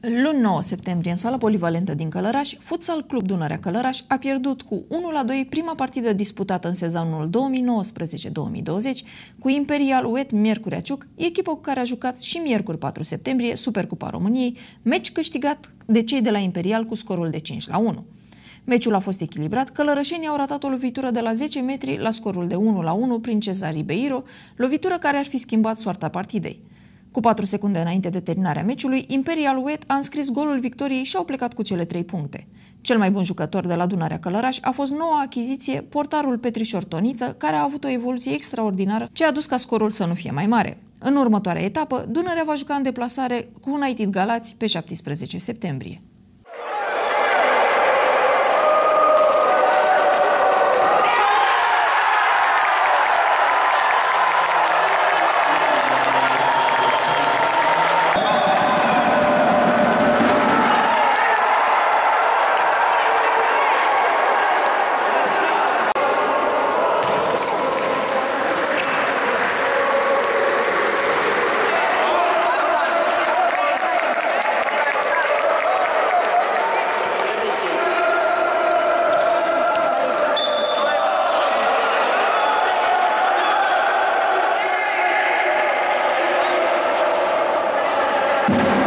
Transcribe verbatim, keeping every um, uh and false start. Luni nouă septembrie, în sala polivalentă din Călărași, Futsal Club Dunărea Călărași a pierdut cu unu la doi prima partidă disputată în sezonul două mii nouăsprezece două mii douăzeci cu Imperial Wet Miercurea Ciuc, echipă cu care a jucat și miercuri patru septembrie Supercupa României, meci câștigat de cei de la Imperial cu scorul de cinci la unu. Meciul a fost echilibrat, călărășenii au ratat o lovitură de la zece metri la scorul de unu la unu prin Cezar Ribeiro, lovitură care ar fi schimbat soarta partidei. Cu patru secunde înainte de terminarea meciului, Imperial Wet a înscris golul victoriei și au plecat cu cele trei puncte. Cel mai bun jucător de la Dunărea Călărași a fost noua achiziție, portarul Petrișor Toniță, care a avut o evoluție extraordinară, ce a dus ca scorul să nu fie mai mare. În următoarea etapă, Dunărea va juca în deplasare cu un Aitid Galați pe șaptesprezece septembrie. We'll be right back.